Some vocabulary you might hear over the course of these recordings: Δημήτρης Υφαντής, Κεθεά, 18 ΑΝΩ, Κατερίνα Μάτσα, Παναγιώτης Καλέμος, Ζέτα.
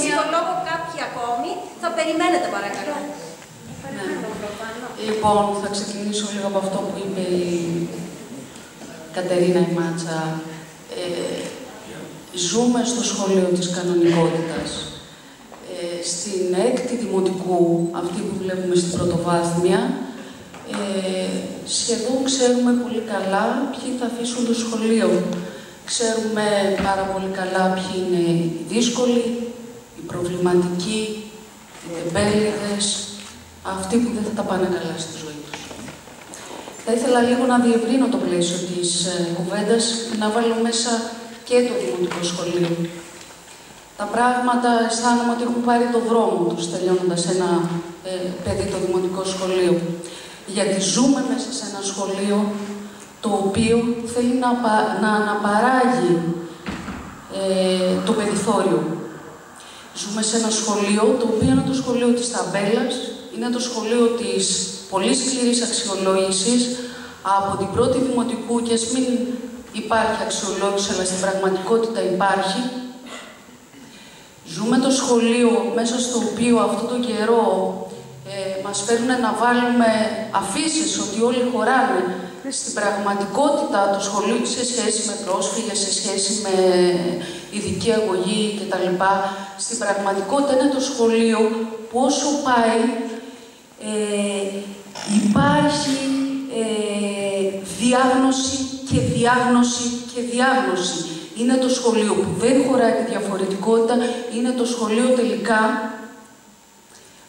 ψυχολόγο κάποιοι ακόμη. Θα περιμένετε παρακαλώ. Λοιπόν, θα ξεκινήσω λίγο από αυτό που είπε η Κατερίνα η Μάτσα. Ζούμε στο σχολείο της κανονικότητας. Στην έκτη δημοτικού, αυτή που βλέπουμε στην πρωτοβάθμια, σχεδόν ξέρουμε πολύ καλά ποιοι θα αφήσουν το σχολείο. Ξέρουμε πάρα πολύ καλά ποιοι είναι οι δύσκολοι, οι προβληματικοί, οι τεμπέληδες, αυτοί που δεν θα τα πάνε καλά στη ζωή τους. Θα ήθελα λίγο να διευρύνω το πλαίσιο της κουβέντας, να βάλω μέσα και το δημοτικό σχολείο. Τα πράγματα αισθάνομαι ότι έχουν πάρει το δρόμο τους, τελειώνοντας ένα παιδί το δημοτικό σχολείο. Γιατί ζούμε μέσα σε ένα σχολείο το οποίο θέλει να αναπαράγει το περιθώριο. Ζούμε σε ένα σχολείο το οποίο είναι το σχολείο της ταμπέλας, είναι το σχολείο της πολύ σκληρής αξιολόγησης από την πρώτη δημοτικού και ας μην υπάρχει αξιολόγηση, αλλά στην πραγματικότητα υπάρχει. Ζούμε το σχολείο μέσα στο οποίο αυτό το καιρό μας φέρνουν να βάλουμε αφήσεις ότι όλοι χωράνε. Στην πραγματικότητα το σχολείο σε σχέση με πρόσφυγες, σε σχέση με ειδική αγωγή κτλ. Στην πραγματικότητα είναι το σχολείο που όσο πάει υπάρχει διάγνωση και διάγνωση και διάγνωση. Είναι το σχολείο που δεν χωράει τη διαφορετικότητα, είναι το σχολείο τελικά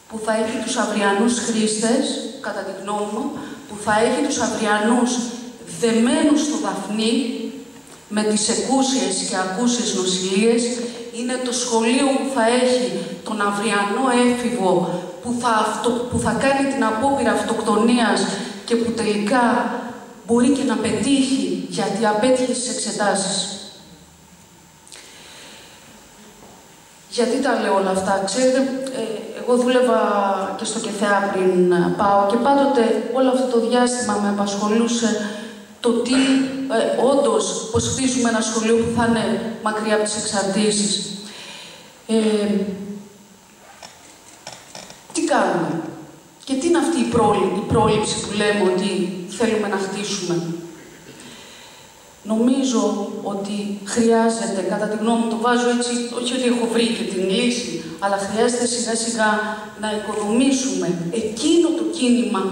που θα έχει τους αυριανούς χρήστες, κατά τη γνώμη μου, που θα έχει τους αυριανούς δεμένους στο δαφνί, με τις εκούσιες και ακούσιες νοσηλίες, είναι το σχολείο που θα έχει τον αυριανό έφηβο που θα κάνει την απόπειρα αυτοκτονίας και που τελικά μπορεί και να πετύχει, γιατί απέτυχε στις εξετάσεις. Γιατί τα λέω όλα αυτά, ξέρετε, εγώ δούλευα και στο Κεθεά πριν πάω και πάντοτε όλο αυτό το διάστημα με απασχολούσε το τι όντως πως χτίζουμε ένα σχολείο που θα είναι μακριά από τις εξαρτήσεις. Τι κάνουμε και τι είναι αυτή η πρόληψη που λέμε ότι θέλουμε να χτίσουμε. Νομίζω ότι χρειάζεται, κατά τη γνώμη μου το βάζω έτσι, όχι ότι έχω βρει και την λύση, αλλά χρειάζεται σιγά σιγά να οικοδομήσουμε εκείνο το κίνημα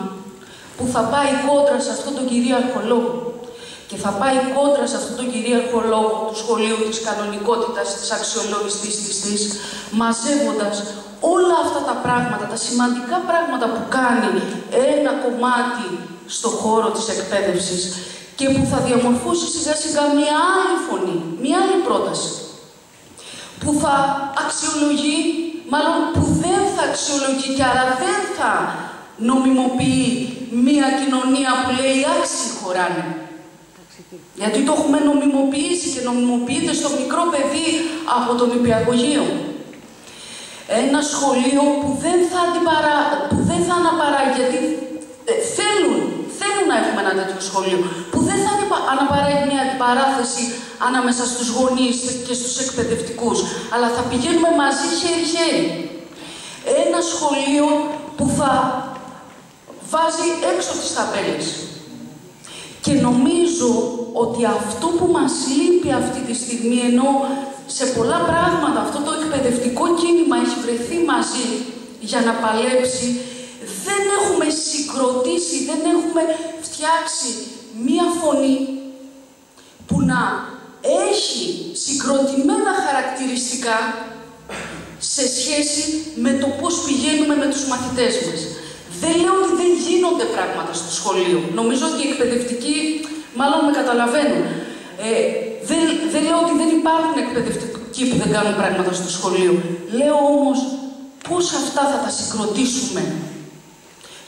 που θα πάει κόντρα σε αυτόν τον κυρίαρχο λόγο. Και θα πάει κόντρα σε αυτόν τον κυρίαρχο λόγο του σχολείου, της κανονικότητας, της αξιολόγησης της, μαζεύοντας όλα αυτά τα πράγματα, τα σημαντικά πράγματα που κάνει ένα κομμάτι στον χώρο της εκπαίδευσης, και που θα διαμορφώσει σιγά σιγά μια άλλη φωνή, μια άλλη πρόταση, που θα αξιολογεί, μάλλον που δεν θα αξιολογεί και άρα δεν θα νομιμοποιεί μια κοινωνία που λέει οι άξιοι χωράνε. Γιατί το έχουμε νομιμοποιήσει και νομιμοποιείται στο μικρό παιδί από τον υπηαγωγείο. Ένα σχολείο που δεν θα αναπαράγει, γιατί θέλουν να έχουμε ένα τέτοιο σχολείο, που δεν θα αναπαράγει μια αντιπαράθεση ανάμεσα στους γονείς και στους εκπαιδευτικούς, αλλά θα πηγαίνουμε μαζί χέρι-χέρι. Ένα σχολείο που θα βάζει έξω τις ταμπέλες. Και νομίζω ότι αυτό που μας λείπει αυτή τη στιγμή, ενώ σε πολλά πράγματα αυτό το εκπαιδευτικό κίνημα έχει βρεθεί μαζί για να παλέψει, δεν έχουμε συγκροτήσει, δεν έχουμε φτιάξει μία φωνή που να έχει συγκροτημένα χαρακτηριστικά σε σχέση με το πώς πηγαίνουμε με τους μαθητές μας. Δεν λέω ότι δεν γίνονται πράγματα στο σχολείο. Νομίζω ότι οι εκπαιδευτικοί, μάλλον με καταλαβαίνουν. Δεν λέω ότι δεν υπάρχουν εκπαιδευτικοί που δεν κάνουν πράγματα στο σχολείο. Λέω όμως πώς αυτά θα τα συγκροτήσουμε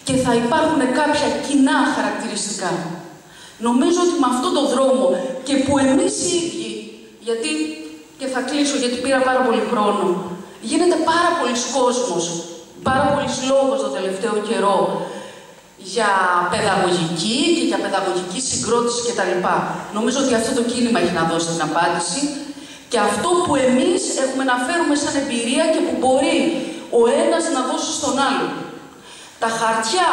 και θα υπάρχουν κάποια κοινά χαρακτηριστικά. Νομίζω ότι με αυτόν τον δρόμο και που εμείς οι ίδιοι, γιατί, και θα κλείσω γιατί πήρα πάρα πολύ χρόνο, γίνεται πάρα πολύς κόσμος, πάρα πολύς λόγος τον τελευταίο καιρό για παιδαγωγική και για παιδαγωγική συγκρότηση κτλ. Νομίζω ότι αυτό το κίνημα έχει να δώσει την απάντηση Και αυτό που εμείς έχουμε να φέρουμε σαν εμπειρία και που μπορεί ο ένας να δώσει στον άλλον. Τα χαρτιά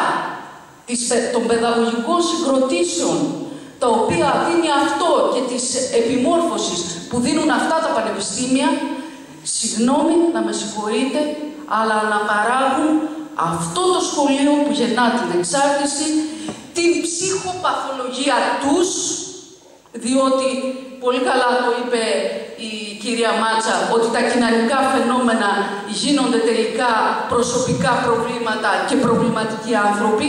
των παιδαγωγικών συγκροτήσεων, τα οποία δίνει αυτό και της επιμόρφωσης που δίνουν αυτά τα πανεπιστήμια, συγγνώμη να με συγχωρείτε, αλλά να παράγουν αυτό το σχολείο που γεννά την εξάρτηση, την ψυχοπαθολογία τους, διότι πολύ καλά το είπε η κυρία Μάτσα, ότι τα κοινωνικά φαινόμενα γίνονται τελικά προσωπικά προβλήματα και προβληματικοί άνθρωποι.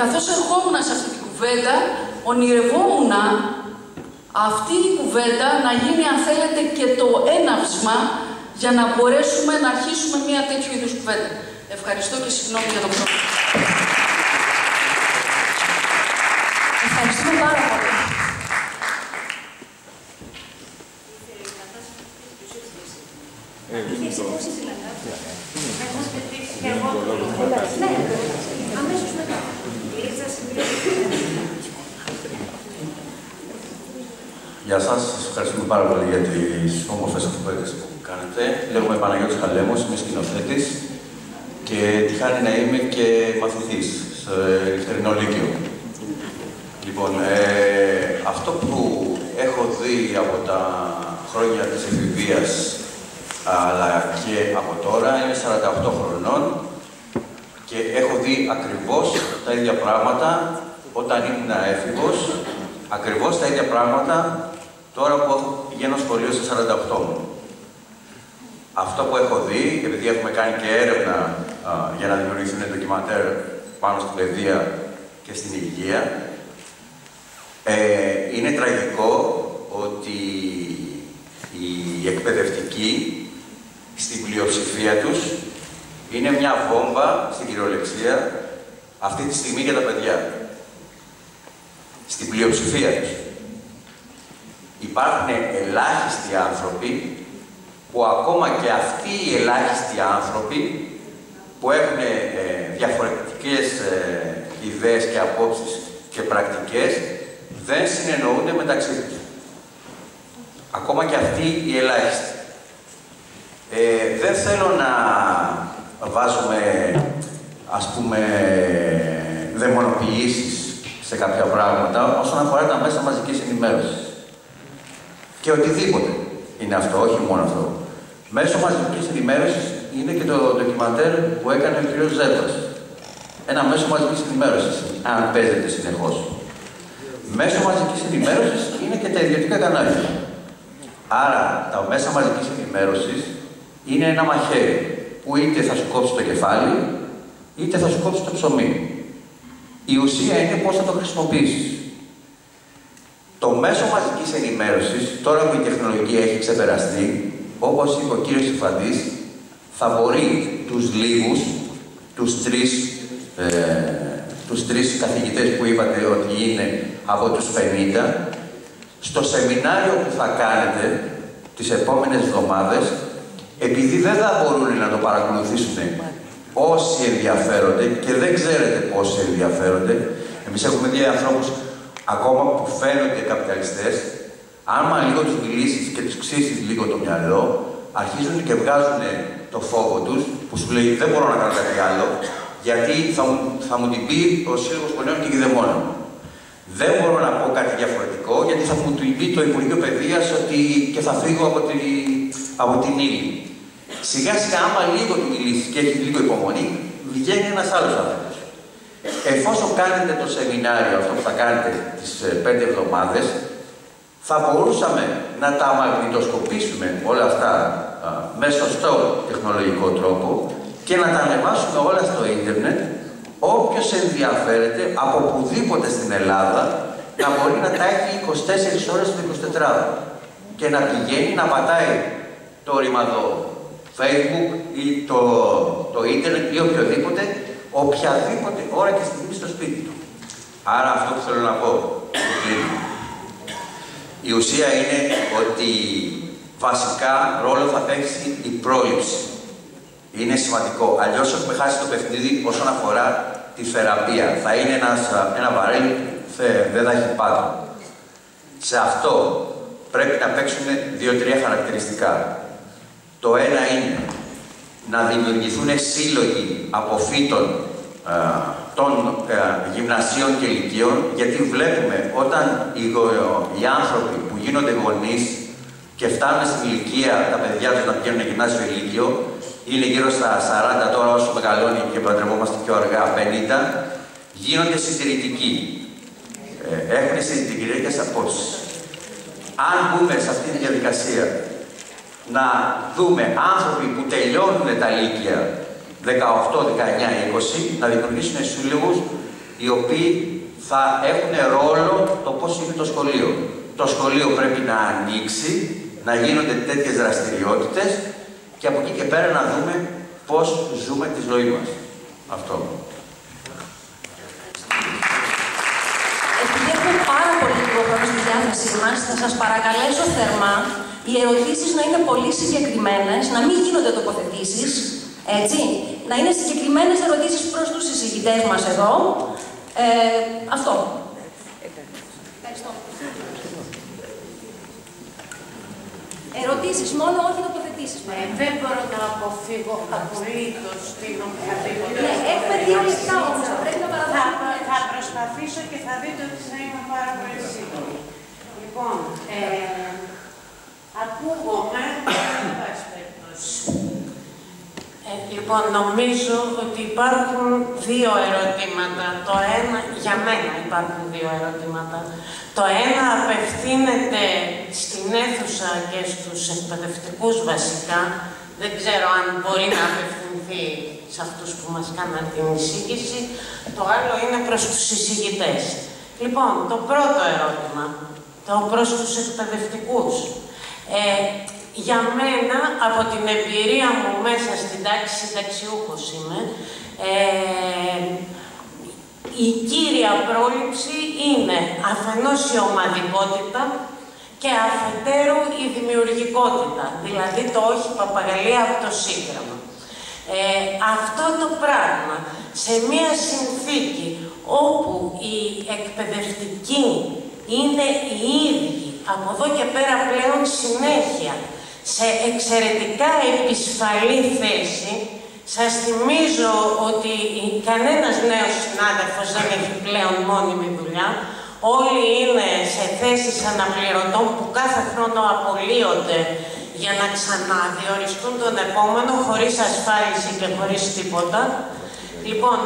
Καθώς ερχόμουν σε αυτή την κουβέντα, ονειρευόμουν αυτή η κουβέντα να γίνει, αν θέλετε, και το έναυσμα για να μπορέσουμε να αρχίσουμε μια τέτοιου είδους κουβέντα. Ευχαριστώ και συγγνώμη για τον χρόνο. Ευχαριστούμε πάρα πολύ. Γεια σας, σας ευχαριστούμε πάρα πολύ για τις όμορφες αυτοπαίδες που κάνετε. Λέγομαι Παναγιώτης Καλέμος, είμαι σκηνοθέτης και τη χάρη να είμαι και μαθητής στο Ελευθερινό Λύκειο. Λοιπόν, αυτό που έχω δει από τα χρόνια της εφηβείας αλλά και από τώρα, είμαι 48 χρονών και έχω δει ακριβώς τα ίδια πράγματα όταν ήμουν έφηβος, ακριβώς τα ίδια πράγματα τώρα που πηγαίνω σχολείο στα 48 μου. Αυτό που έχω δει, επειδή έχουμε κάνει και έρευνα για να δημιουργηθούν ντοκιμαντέρ πάνω στην παιδεία και στην υγεία, είναι τραγικό ότι οι εκπαιδευτικοί στην πλειοψηφία τους είναι μια βόμβα, στην κυριολεξία, αυτή τη στιγμή για τα παιδιά. Στην πλειοψηφία τους. Υπάρχουν ελάχιστοι άνθρωποι που ακόμα και αυτοί οι ελάχιστοι άνθρωποι που έχουν διαφορετικές ιδέες και απόψεις και πρακτικές δεν συνεννοούνται μεταξύ τους. Ακόμα και αυτοί οι ελάχιστοι. Δεν θέλω να βάζουμε, ας πούμε, δαιμονοποιήσεις σε κάποια πράγματα όσον αφορά τα μέσα μαζικής ενημέρωσης. Και οτιδήποτε είναι αυτό, όχι μόνο αυτό. Μέσο μαζικής ενημέρωσης είναι και το ντοκιμαντέρ που έκανε ο κ. Ζέτας. Ένα μέσο μαζικής ενημέρωσης, αν παίζεται συνεχώς. Μέσο μαζικής ενημέρωσης είναι και τα ιδιωτικά κανάλια. Άρα, τα μέσα μαζικής ενημέρωσης είναι ένα μαχαίρι που είτε θα σου κόψει το κεφάλι, είτε θα σου κόψει το ψωμί. Η ουσία είναι πώς θα το χρησιμοποιήσεις. Το μέσο μαζικής ενημέρωσης, τώρα που η τεχνολογία έχει ξεπεραστεί, όπως είπε ο κύριος Υφαντής, θα μπορεί τους λίγους, τους τρεις καθηγητές που είπατε ότι είναι από τους 50, στο σεμινάριο που θα κάνετε τις επόμενες εβδομάδες, επειδή δεν θα μπορούν να το παρακολουθήσουν όσοι ενδιαφέρονται και δεν ξέρετε πόσοι ενδιαφέρονται. Εμείς έχουμε δει ανθρώπους ακόμα που φαίνονται καπιταλιστές, άμα λίγο τους μιλήσεις και τους ξύσεις λίγο το μυαλό, αρχίζουν και βγάζουν το φόβο τους, που σου λέει δεν μπορώ να κάνω κάτι άλλο, γιατί θα μου την πει ο Σύλλογος Γονέων και Κηδεμόνων. Δεν μπορώ να πω κάτι διαφορετικό, γιατί θα μου την πει το Υπουργείο Παιδείας ότι και θα φύγω από την ύλη. Σιγά σιγά, άμα λίγο τη μιλήσεις και έχει λίγο υπομονή, βγαίνει ένας άλλος άνθρωπος. Εφόσον κάνετε το σεμινάριο αυτό που θα κάνετε τις 5 εβδομάδες, θα μπορούσαμε να τα μαγνητοσκοπήσουμε όλα αυτά με σωστό τεχνολογικό τρόπο και να τα ανεβάσουμε όλα στο ίντερνετ. Όποιος ενδιαφέρεται από οπουδήποτε στην Ελλάδα να μπορεί να τα έχει 24 ώρες στο 24ωρο και να πηγαίνει να πατάει το ρημαδό Facebook ή το ίντερνετ ή οποιαδήποτε ώρα και στιγμή στο σπίτι του. Άρα αυτό που θέλω να πω, η ουσία είναι ότι βασικά ρόλο θα παίξει η πρόληψη. Είναι σημαντικό. Αλλιώς έχουμε χάσει το παιχνίδι όσον αφορά τη θεραπεία. Θα είναι ένα βαρέλι δεν θα έχει πάτο. Σε αυτό πρέπει να παίξουν δύο-τρία χαρακτηριστικά. Το ένα είναι να δημιουργηθούν σύλλογοι αποφύτων των γυμνασίων και ηλικίων, γιατί βλέπουμε όταν οι άνθρωποι που γίνονται γονείς και φτάνουν στην ηλικία τα παιδιά τους να πηγαίνουν γυμνάσιο ηλικίο, είναι γύρω στα 40 τώρα όσο μεγαλώνει και παντρευόμαστε πιο αργά, 50, γίνονται συντηρητικοί. Έχουν συντηρητικές απόψεις. Αν μπούμε σε αυτή τη διαδικασία να δούμε άνθρωποι που τελειώνουν τα ηλικία 18, 19, 20, να δημιουργήσουν σύλλογους οι οποίοι θα έχουν ρόλο το πώς είναι το σχολείο. Το σχολείο πρέπει να ανοίξει, να γίνονται τέτοιες δραστηριότητες και από εκεί και πέρα να δούμε πώς ζούμε τη ζωή μας. Αυτό. Επειδή έχουμε πάρα πολύ λίγο χρόνο στη διάθεσή μας, θα σας παρακαλέσω θερμά οι ερωτήσεις να είναι πολύ συγκεκριμένες, να μην γίνονται τοποθετήσεις, έτσι. Να είναι συγκεκριμένες ερωτήσεις προς τους συζητητές μας εδώ. Αυτό. Ευχαριστώ. Ερωτήσεις μόνο, όχι τοποθετήσεις. Δεν μπορώ να αποφύγω απολύτως την οποιαδήποτε. Έχουμε 2 λεπτά όμως, πρέπει να παραδώσουμε. Θα προσπαθήσω και θα δείτε ότι θα είμαι πάρα πολύ σύντομη. Λοιπόν, ακούγομαι, δεν υπάρχει περίπτωση. Λοιπόν, νομίζω ότι υπάρχουν 2 ερωτήματα. Το ένα, για μένα υπάρχουν 2 ερωτήματα. Το ένα απευθύνεται στην αίθουσα και στους εκπαιδευτικούς βασικά. Δεν ξέρω αν μπορεί να απευθυνθεί σε αυτούς που μας κάναν την εισήγηση. Το άλλο είναι προς τους εισηγητές. Λοιπόν, το πρώτο ερώτημα, το προς τους εκπαιδευτικούς. Για μένα, από την εμπειρία μου μέσα στην τάξη, συνταξιούχος είμαι, η κύρια πρόληψη είναι αφενός η ομαδικότητα και αφετέρου η δημιουργικότητα, δηλαδή το όχι παπαγαλία από το σύγγραμμα. Αυτό το πράγμα σε μία συνθήκη όπου οι εκπαιδευτικοί είναι οι ίδιοι από εδώ και πέρα πλέον συνέχεια σε εξαιρετικά επισφαλή θέση. Σας θυμίζω ότι κανένας νέος συνάδελφος δεν έχει πλέον μόνιμη δουλειά. Όλοι είναι σε θέσεις αναπληρωτών που κάθε χρόνο απολύονται για να ξαναδιοριστούν τον επόμενο χωρίς ασφάλιση και χωρίς τίποτα. Λοιπόν,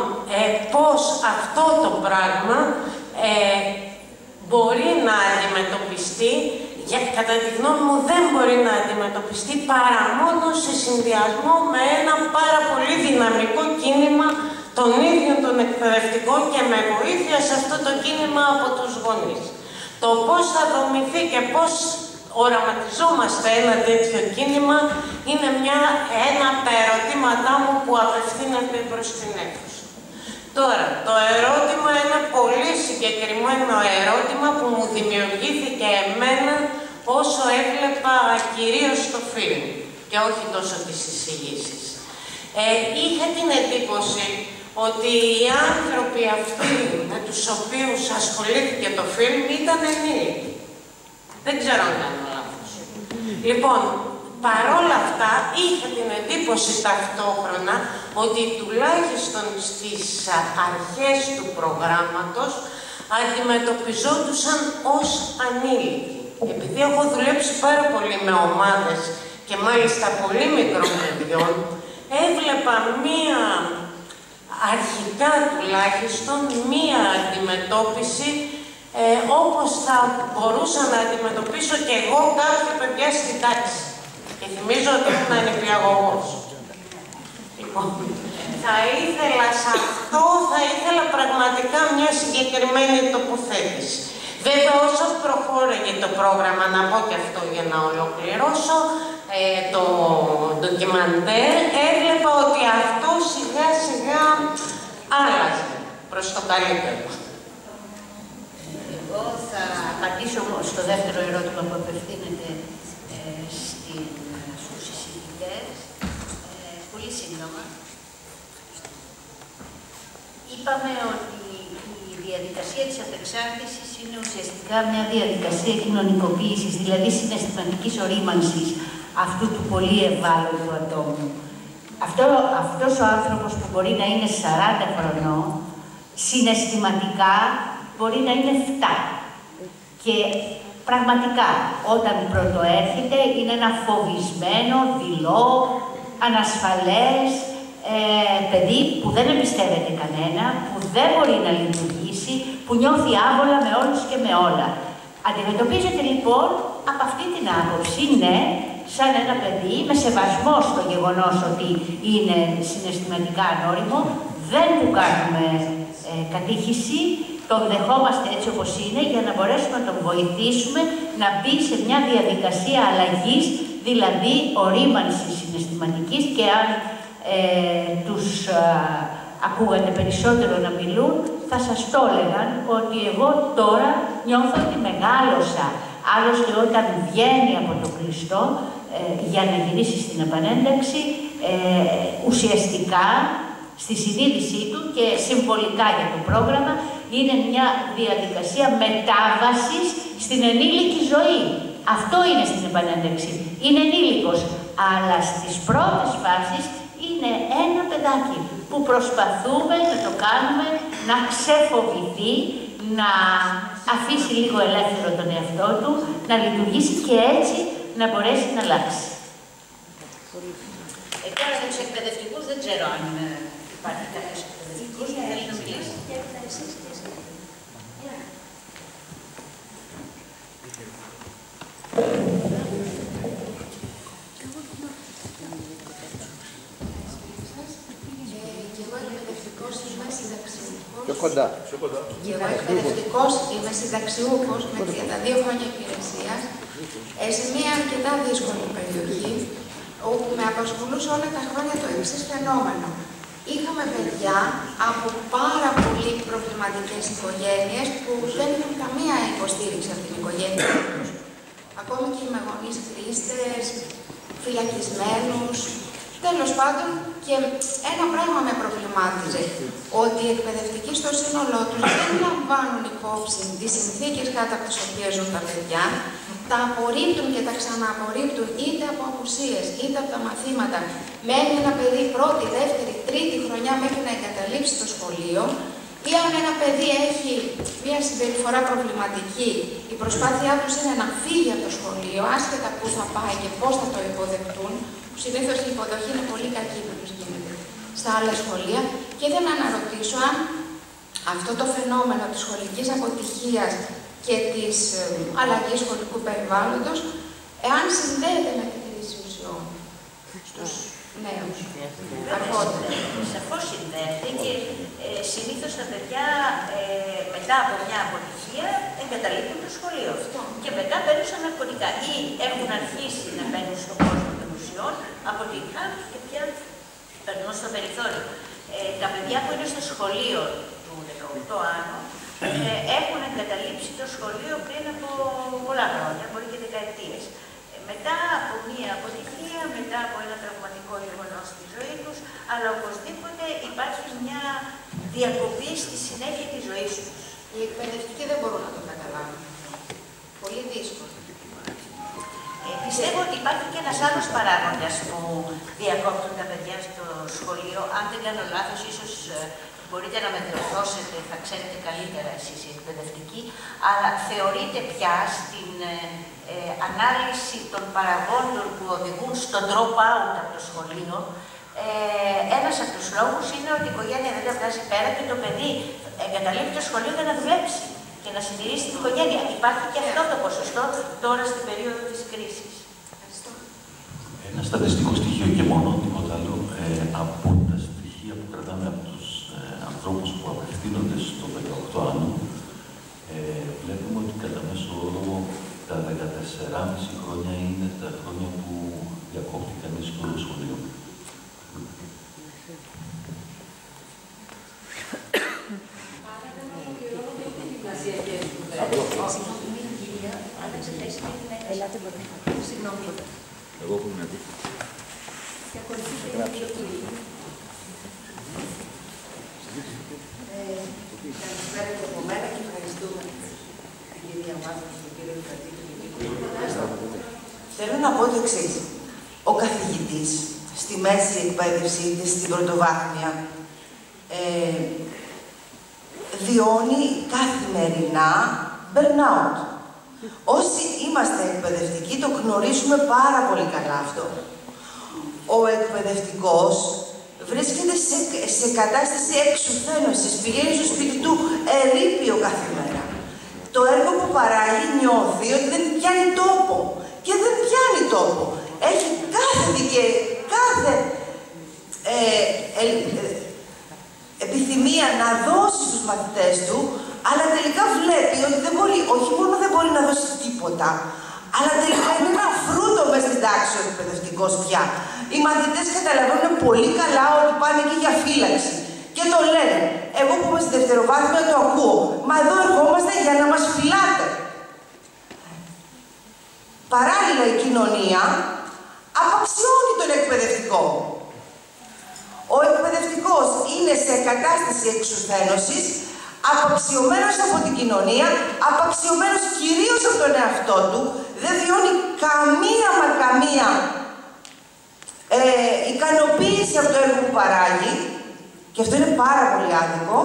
πώς αυτό το πράγμα μπορεί να αντιμετωπιστεί. Κατά τη γνώμη μου δεν μπορεί να αντιμετωπιστεί παρά μόνο σε συνδυασμό με ένα πάρα πολύ δυναμικό κίνημα των ίδιων των εκπαιδευτικών και με βοήθεια σε αυτό το κίνημα από τους γονείς. Το πώς θα δομηθεί και πώς οραματιζόμαστε ένα τέτοιο κίνημα είναι ένα από τα ερωτήματά μου που απευθύνεται προς την αίθουσα. Τώρα, το ερώτημα είναι ένα πολύ συγκεκριμένο ερώτημα που μου δημιουργήθηκε εμένα όσο έβλεπα κυρίως το φιλμ και όχι τόσο τις εισηγήσεις. Είχα την εντύπωση ότι οι άνθρωποι αυτοί με τους οποίους ασχολήθηκε το φιλμ ήταν ενήλικοι. Δεν ξέρω αν κάνω λάθος. Λοιπόν, παρόλα αυτά είχα την εντύπωση ταυτόχρονα ότι τουλάχιστον στις αρχές του προγράμματος αντιμετωπιζόντουσαν ως ανήλικοι. Επειδή έχω δουλέψει πάρα πολύ με ομάδες και μάλιστα πολύ μικρών παιδιών, έβλεπα μία, αρχικά τουλάχιστον, μία αντιμετώπιση όπως θα μπορούσα να αντιμετωπίσω και εγώ κάποια παιδιά στην τάξη. Και θυμίζω ότι ήμουν νηπιαγωγός. Λοιπόν, σε αυτό θα ήθελα πραγματικά μια συγκεκριμένη τοποθέτηση. Βέβαια, όσο προχώραγε το πρόγραμμα, να πω και αυτό για να ολοκληρώσω, το ντοκιμαντέρ, έβλεπα ότι αυτό σιγά σιγά άλλαζε προς το καλύτερο. Εγώ θα απαντήσω στο δεύτερο ερώτημα που απευθύνεται στους εισηγητές, πολύ σύντομα. Είπαμε ότι η διαδικασία της αυτοεξάρτησης είναι ουσιαστικά μια διαδικασία κοινωνικοποίησης, δηλαδή συναισθηματικής ορίμανσης αυτού του πολύ ευάλωτου ατόμου. Αυτός ο άνθρωπος που μπορεί να είναι 40 χρονών, συναισθηματικά μπορεί να είναι 7. Και πραγματικά, όταν πρωτοέρχεται, είναι ένα φοβισμένο, δειλό, ανασφαλές παιδί που δεν εμπιστεύεται κανένα, που δεν μπορεί να λειτουργήσει, που νιώθει άβολα με όλους και με όλα. Αντιμετωπίζεται λοιπόν από αυτή την άποψη, ναι, σαν ένα παιδί, με σεβασμό στο γεγονός ότι είναι συναισθηματικά ανώριμο, δεν του κάνουμε κατήχηση, τον δεχόμαστε έτσι όπως είναι, για να μπορέσουμε να τον βοηθήσουμε να μπει σε μια διαδικασία αλλαγής, δηλαδή ορίμανσης συναισθηματικής. Και αν τους ακούγατε περισσότερο να μιλούν, θα σας το έλεγαν ότι εγώ τώρα νιώθω ότι μεγάλωσα. Άλλωστε, όταν βγαίνει από το κλειστό για να γυρίσει στην επανένταξη, ουσιαστικά στη συνείδησή του και συμβολικά για το πρόγραμμα, είναι μια διαδικασία μετάβασης στην ενήλικη ζωή. Αυτό είναι στην επανένταξη. Είναι ενήλικος, αλλά στις πρώτες φάσεις είναι ένα παιδάκι που προσπαθούμε να το κάνουμε να ξεφοβηθεί, να αφήσει λίγο ελεύθερο τον εαυτό του, να λειτουργήσει και έτσι να μπορέσει να αλλάξει. Τώρα για τους εκπαιδευτικούς δεν ξέρω αν υπάρχει κάποιος εκπαιδευτικός που θέλει να μιλήσει. Και εγώ εκπαιδευτικός είμαι συνταξιούχος με 32 χρόνια υπηρεσία σε μια αρκετά δύσκολη περιοχή, όπου με απασχολούσε όλα τα χρόνια το εξής φαινόμενο. Είχαμε παιδιά από πάρα πολύ προβληματικές οικογένειες που δεν είχαν καμία υποστήριξη από την οικογένειά τους. Ακόμη και με γονείς χρήστες, φυλακισμένους. Τέλος πάντων, και ένα πράγμα με προβλημάτιζε, ότι οι εκπαιδευτικοί στο σύνολό τους δεν λαμβάνουν υπόψη τις συνθήκες κάτω από τις οποίες ζουν τα παιδιά, τα απορρίπτουν και τα ξανααπορρίπτουν είτε από απουσίες είτε από τα μαθήματα. Μένει ένα παιδί πρώτη, δεύτερη, τρίτη χρονιά μέχρι να εγκαταλείψει το σχολείο, ή αν ένα παιδί έχει μια συμπεριφορά προβληματική, η προσπάθειά τους είναι να φύγει από το σχολείο, άσχετα πού θα πάει και πώς θα το υποδεχτούν. Συνήθως η υποδοχή είναι πολύ κακή που τους γίνεται στα άλλα σχολεία. Και ήθελα να ρωτήσω αν αυτό το φαινόμενο της σχολικής αποτυχίας και της αλλαγής σχολικού περιβάλλοντος, εάν συνδέεται με τη χρήση ουσιών στους νέους, αργότερα. Σαφώς συνδέεται, και συνήθως τα παιδιά μετά από μια αποτυχία εγκαταλείπουν το σχολείο αυτό. Και μετά παίρνουν στα ναρκωτικά ή έχουν αρχίσει να μπαίνουν στον κόσμο των ουσιών, αποτυχάνουν και πια περνούν στο περιθώριο. Τα παιδιά που είναι στο σχολείο του 18 άνω έχουν εγκαταλείψει το σχολείο πριν από πολλά χρόνια, μπορεί και δεκαετίες. Μετά από μία αποτυχία, μετά από ένα τραυματικό γεγονός στη ζωή τους, αλλά οπωσδήποτε υπάρχει μια διακοπή στη συνέχεια της ζωής τους. Οι εκπαιδευτικοί δεν μπορούν να το καταλάβουν. Πολύ δύσκολο. Πιστεύω ότι υπάρχει και ένας άλλος παράγοντας που διακόπτουν τα παιδιά στο σχολείο. Αν δεν κάνω λάθος, ίσως μπορείτε να με διορθώσετε, θα ξέρετε καλύτερα εσείς οι εκπαιδευτικοί, αλλά θεωρείται πια στην ανάλυση των παραγόντων που οδηγούν στον drop-out από το σχολείο. Ένας από τους λόγους είναι ότι η οικογένεια δεν τα βγάζει πέρα και το παιδί εγκαταλείπει το σχολείο για να δουλέψει και να συντηρήσει την οικογένεια. Υπάρχει και αυτό το ποσοστό τώρα στην περίοδο της κρίσης. Ευχαριστώ. Ένα στατιστικό στοιχείο και μόνο, τίποτα άλλο, από τα στοιχεία που κρατάμε από τους ανθρώπους που απευθύνονται στο 18 άνω, βλέπουμε ότι κατά μέσο όρο τα 14,5 χρόνια είναι τα χρόνια που διακόπτει κανείς το σχολείο. Εγώ που είμαι αντίθετη. Και ακολουθείτε οι δύο κυρίες. Καλησπέρα και από μένα και ευχαριστούμε την κυρία Μάτσα και τον κύριο Υφαντή και τον κύριο Κατερίνα. Θέλω να πω το εξής. Ο καθηγητής στη μέση εκπαίδευση της, στην πρωτοβάθμια, βιώνει καθημερινά burnout. Όσοι είμαστε εκπαιδευτικοί το γνωρίζουμε πάρα πολύ καλά αυτό. Ο εκπαιδευτικός βρίσκεται σε κατάσταση εξουθένωσης, πηγαίνει στο σπίτι του, ερείπιο κάθε μέρα. Το έργο που παράγει νιώθει ότι δεν πιάνει τόπο. Και δεν πιάνει τόπο. Έχει κάθε δικαίωμα, κάθε επιθυμία να δώσει στους μαθητές του, αλλά τελικά βλέπει ότι δεν μπορεί, όχι μόνο δεν μπορεί να δώσει τίποτα, αλλά τελικά είναι ένα φρούτο μες στην τάξη ο εκπαιδευτικός πια. Οι μαθητές καταλαβαίνουν πολύ καλά ότι πάνε εκεί για φύλαξη. Και το λένε. Εγώ που είμαι στη δευτεροβάθμια το ακούω. Μα εδώ ερχόμαστε για να μας φυλάτε. Παράλληλα η κοινωνία απαξιώνει τον εκπαιδευτικό. Ο εκπαιδευτικός είναι σε κατάσταση εξουθένωσης, απαξιωμένος από την κοινωνία, απαξιωμένος κυρίως από τον εαυτό του, δεν βιώνει καμία μα καμία ικανοποίηση από το έργο που παράγει. Και αυτό είναι πάρα πολύ άδικο,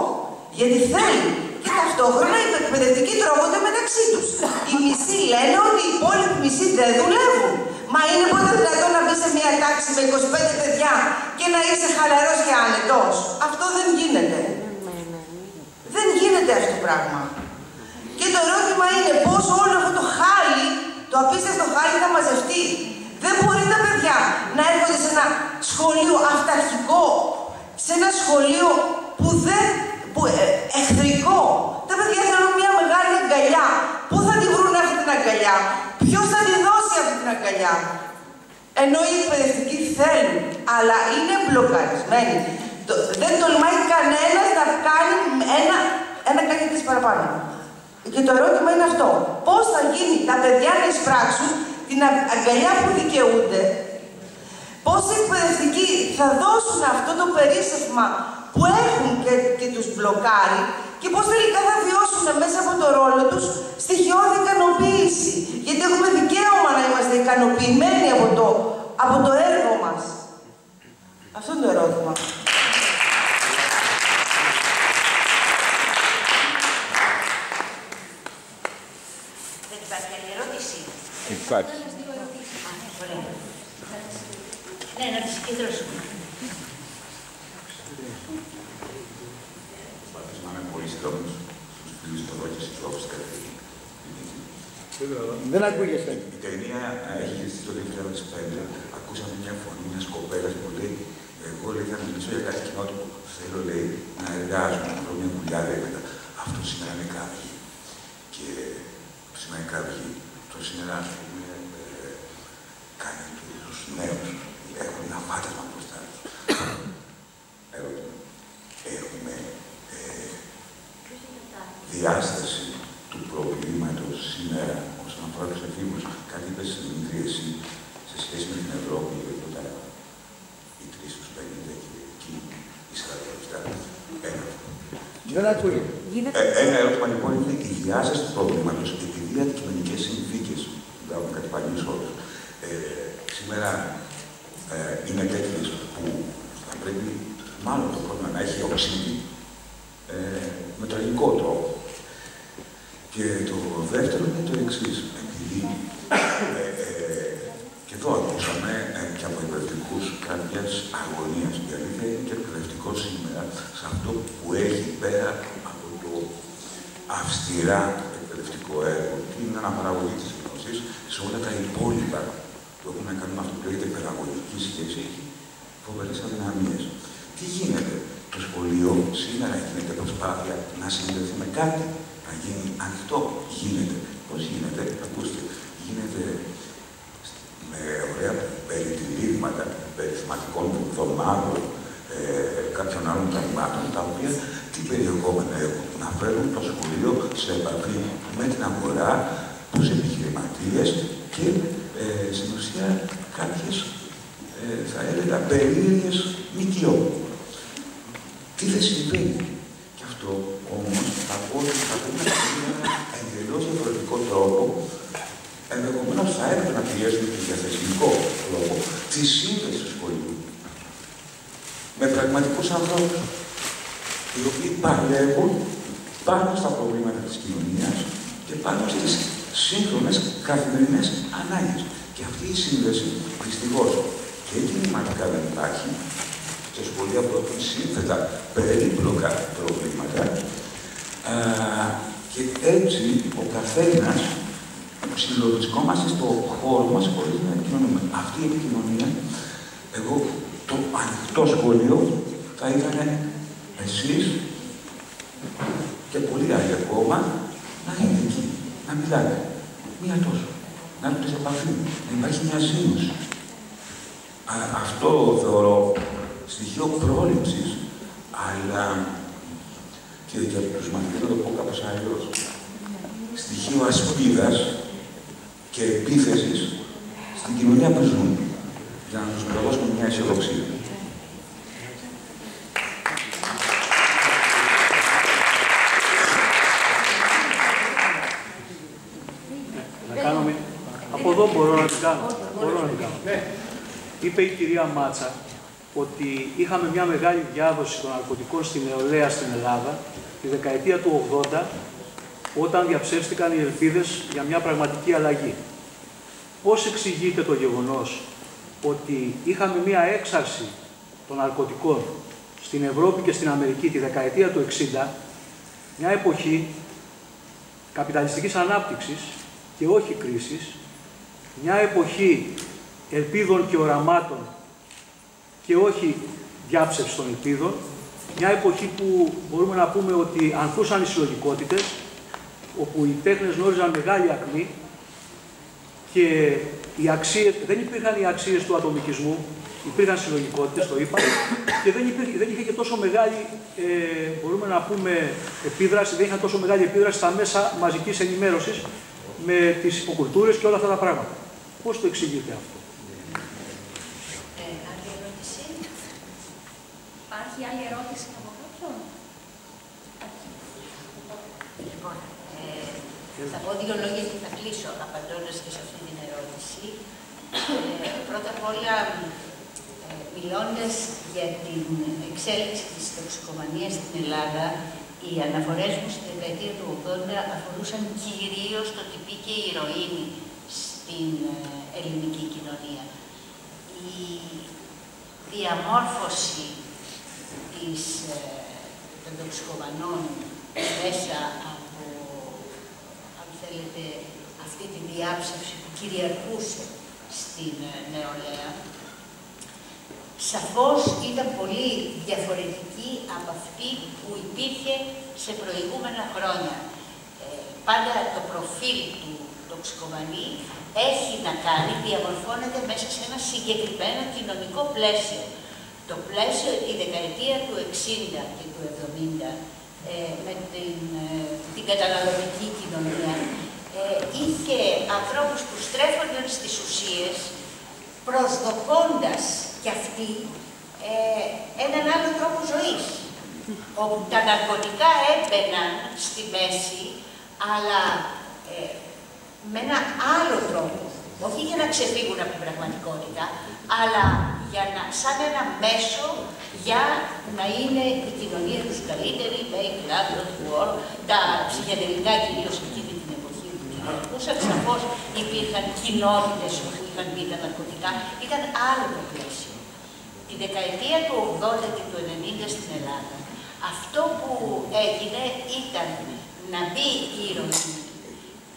γιατί θέλει. Και ταυτόχρονα οι εκπαιδευτικοί τρώγονται μεταξύ τους. Οι μισοί λένε ότι οι υπόλοιποι μισοί δεν δουλεύουν. Μα είναι ποτέ δυνατόν να μπει σε μια τάξη με 25 παιδιά και να είσαι χαλαρός και άνετος? Αυτό δεν γίνεται. Δεν γίνεται αυτό το πράγμα. Και το ερώτημα είναι πώς όλο αυτό το χάλι, το απίστευτο χάλι, θα μαζευτεί. Δεν μπορεί τα παιδιά να έρχονται σε ένα σχολείο αυταρχικό, σε ένα σχολείο που δεν εχθρικό. Τα παιδιά θέλουν μια μεγάλη αγκαλιά. Πού θα τη βρουν αυτή την αγκαλιά? Ποιος θα τη δώσει αυτή την αγκαλιά? Ενώ οι εκπαιδευτικοί θέλουν, αλλά είναι μπλοκαρισμένοι. Δεν τολμάει κανένας να κάνει ένα κάτι παραπάνω. Και το ερώτημα είναι αυτό. Πώς θα γίνει τα παιδιά να εισπράξουν την αγκαλιά που δικαιούνται? Πώς οι εκπαιδευτικοί θα δώσουν αυτό το περίσσευμα που έχουν και τους μπλοκάρει, και πώς τελικά θα βιώσουν μέσα από το ρόλο τους στοιχειώδη ικανοποίηση? Γιατί έχουμε δικαίωμα να είμαστε ικανοποιημένοι από το έργο μας. Αυτό είναι το ερώτημα. Δεν υπάρχει άλλη ερώτηση? Υπάρχει. Ναι, να τις συγκεντρώσουμε. Προσπαθήσω να είμαι πολύ σύντομος στους φίλους του εδώ και στους λόγους της Κατερίνης. Δεν ακούγεσαι. Η Κατερίνη έχει ζητήσει το 2005. Ακούσαμε μια φωνή μιας κοπέλας που λέει «Εγώ θα μιλήσω για κάτι κοινό που θέλω να εργάζομαι, να βρω μια δουλειά». Αυτό σημαίνει κάποιοι. Και σημαίνει κάποιοι. Το σημαίνει, ας πούμε, κάνει τους νέους. Έχουν ένα φάντασμα μπροστά τους. Έχουμε διάσταση του προβλήματος σήμερα όσον αφορά τους εφήβους. Κάτι είπες στην Δημήτρη εσύ, σε σχέση με την Ευρώπη, εδώ τα οι 3 στους 50 και εκεί οι 47. Ένα ερώτημα λοιπόν είναι η διάσταση του προβλήματος επειδή οι αντικειμενικές συνθήκες που κάνουν κάτι παλιούς όλους. Σήμερα είναι τέτοιες που θα πρέπει μάλλον το πρόβλημα να έχει οξύνει με τραγικό τρόπο. Και το δεύτερο είναι το εξής. Επειδή και εδώ ακούσαμε και από εκπαιδευτικούς κάποιες αγωνίες. Δηλαδή θα είναι και εκπαιδευτικό σήμερα σε αυτό που έχει πέρα από το αυστηρά εκπαιδευτικό έργο. Είναι αναπαραγωγή της γνώσης σε όλα τα υπόλοιπα που έχουν να κάνουν αυτό που λέγεται παιδαγωγική σχέση, έχει φοβερές αδυναμίες. Τι γίνεται? Το σχολείο σήμερα γίνεται προσπάθεια να συνδεθεί με κάτι, να γίνει ανοιχτό. Γίνεται. Πώς γίνεται? Ακούστε. Γίνεται με ωραία περιτυλίγματα περιθυματικών εβδομάδων, κάποιων άλλων πραγμάτων, τα οποία τι περιεχόμενο έχουν? Να φέρουν το σχολείο σε επαφή με την αγορά, τους επιχειρηματίες και στην ουσία κάποιες, θα έλεγα, περίεργες μικιό. Τι δεν συμβαίνει? Και αυτό καταγγελίες του και για θεσμικό λόγο της σύνδεσης σχολείου με πραγματικούς ανθρώπους, οι οποίοι παλεύουν πάνω στα προβλήματα της κοινωνίας και πάνω στις σύγχρονες καθημερινές ανάγκες. Και αυτή η σύνδεση, δυστυχώς, και κινηματικά δεν υπάρχει. Τα σχολεία προωθούν σύνθετα περίπλοκα προβλήματα. Και έτσι ο καθένας ψιλοβρισκόμαστε στο χώρο μας χωρίς να επικοινωνούμε. Αυτή η επικοινωνία, εγώ το ανοιχτό σχολείο θα ήταν εσείς και πολλοί άλλοι ακόμα να είναι εκεί, να μιλάτε. Μία τόσο. Να έρθουν σε επαφή, να υπάρχει μια σύνδεση. Αυτό θεωρώ στοιχείο πρόληψης, αλλά και για τους μαθητές θα το πω κάπως αλλιώς. Στοιχείο ασπίδας και επίθεσης στην κοινωνία που ζουν, για να τους προδώσουμε μια αισιοδοξία. Από εδώ μπορώ να την κάνω. Είπε η κυρία Μάτσα ότι είχαμε μια μεγάλη διάδοση των ναρκωτικών στην νεολαία στην Ελλάδα τη δεκαετία του 80, όταν διαψεύστηκαν οι ελπίδες για μια πραγματική αλλαγή. Πώς εξηγείται το γεγονός ότι είχαμε μια έξαρση των ναρκωτικών στην Ευρώπη και στην Αμερική τη δεκαετία του 60, μια εποχή καπιταλιστικής ανάπτυξης και όχι κρίσης, μια εποχή ελπίδων και οραμάτων και όχι διάψευση των ελπίδων, μια εποχή που μπορούμε να πούμε ότι ανθούσαν οι συλλογικότητες, όπου οι τέχνες γνώριζαν μεγάλη ακμή και οι αξίες, δεν υπήρχαν οι αξίες του ατομικισμού, υπήρχαν συλλογικότητες, το είπα, και δεν είχε και τόσο μεγάλη, μπορούμε να πούμε, επίδραση, δεν είχαν τόσο μεγάλη επίδραση στα μέσα μαζικής ενημέρωσης με τις υποκουλτούρες και όλα αυτά τα πράγματα. Πώς το εξηγείτε αυτό? Άλλη ερώτηση? Υπάρχει άλλη ερώτηση από κάποιον? Λοιπόν, θα πω δύο λόγια και θα κλείσω απαντώντας και σε αυτή την ερώτηση. Πρώτα απ' όλα, μιλώντας για την εξέλιξη της τοξικομανίας στην Ελλάδα, οι αναφορές μου στη δεκαετία του 80 αφορούσαν κυρίως το ότι μπήκε η ηρωίνη στην ελληνική κοινωνία. Η διαμόρφωση των τοξικομανών μέσα από, αν θέλετε, αυτή τη διάψευση που κυριαρχούσε στην νεολαία, σαφώς ήταν πολύ διαφορετική από αυτή που υπήρχε σε προηγούμενα χρόνια. Πάντα το προφίλ του τοξικομανή έχει να κάνει, διαμορφώνεται μέσα σε ένα συγκεκριμένο κοινωνικό πλαίσιο. Το πλαίσιο τη δεκαετία του 60 και του 70, με την καταναλωτική κοινωνία, είχε ανθρώπους που στρέφονταν στις ουσίες, προσδοκώντας κι αυτοί έναν άλλο τρόπο ζωής, όπου τα ναρκωτικά έμπαιναν στη μέση, αλλά με ένα άλλο τρόπο, όχι για να ξεφύγουν από την πραγματικότητα, αλλά για να, σαν ένα μέσο για να είναι η κοινωνία τους καλύτερη, τα ψυχιατρικά κυρίως εκείνη την εποχή που κυριαρχούσαν. Σαφώς υπήρχαν κοινότητες που είχαν μπει τα ναρκωτικά, ήταν άλλο το πλαίσιο. Τη δεκαετία του 80 και του 90 στην Ελλάδα, αυτό που έγινε ήταν να μπει η ηρωίνη,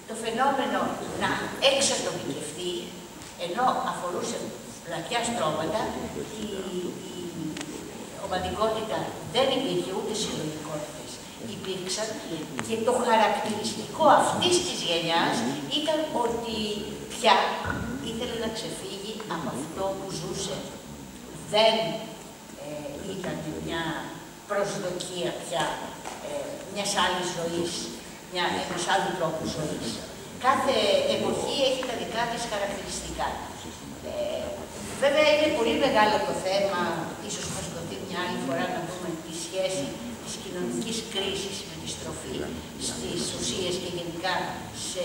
το φαινόμενο να εξατομικευτεί, ενώ αφορούσε πλατιά στρώματα, η ομαδικότητα δεν υπήρχε, ούτε συλλογικότητες υπήρξαν, και το χαρακτηριστικό αυτής της γενιάς ήταν ότι πια ήθελε να ξεφύγει από αυτό που ζούσε. Δεν ήταν μια προσδοκία πια μιας άλλης ζωής, ενός άλλου τρόπου ζωής. Κάθε εποχή έχει τα δικά της χαρακτηριστικά. Βέβαια είναι πολύ μεγάλο το θέμα, ίσως θα σκοτεί μια άλλη φορά να δούμε τη σχέση της κοινωνικής κρίσης με τη στροφή στις ουσίες και γενικά σε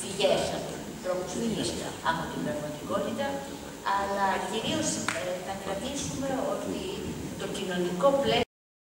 φυγές από τρόπους φύλης από την πραγματικότητα, αλλά κυρίως θα κρατήσουμε ότι το κοινωνικό πλαίσιο